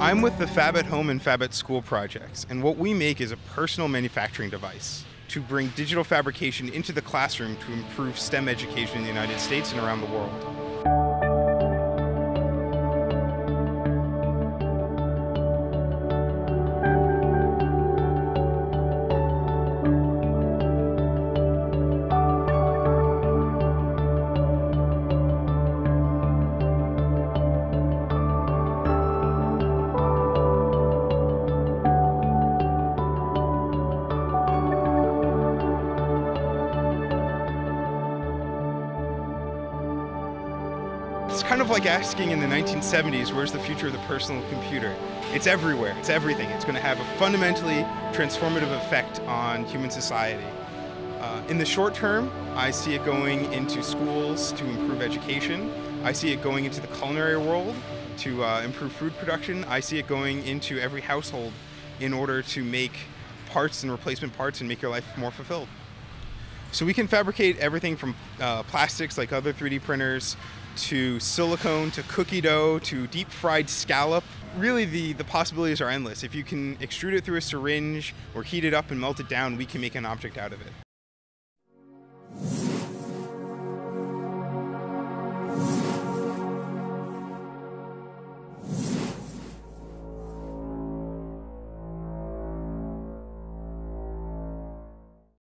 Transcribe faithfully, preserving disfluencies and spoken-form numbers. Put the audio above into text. I'm with the Fab at Home and Fab at School projects, and what we make is a personal manufacturing device to bring digital fabrication into the classroom to improve STEM education in the United States and around the world. It's kind of like asking in the nineteen seventies, where's the future of the personal computer? It's everywhere, it's everything. It's going to have a fundamentally transformative effect on human society. Uh, in the short term, I see it going into schools to improve education. I see it going into the culinary world to uh, improve food production. I see it going into every household in order to make parts and replacement parts and make your life more fulfilled. So we can fabricate everything from uh, plastics like other three D printers, to silicone, to cookie dough, to deep fried scallop. Really the, the possibilities are endless. If you can extrude it through a syringe or heat it up and melt it down, we can make an object out of it.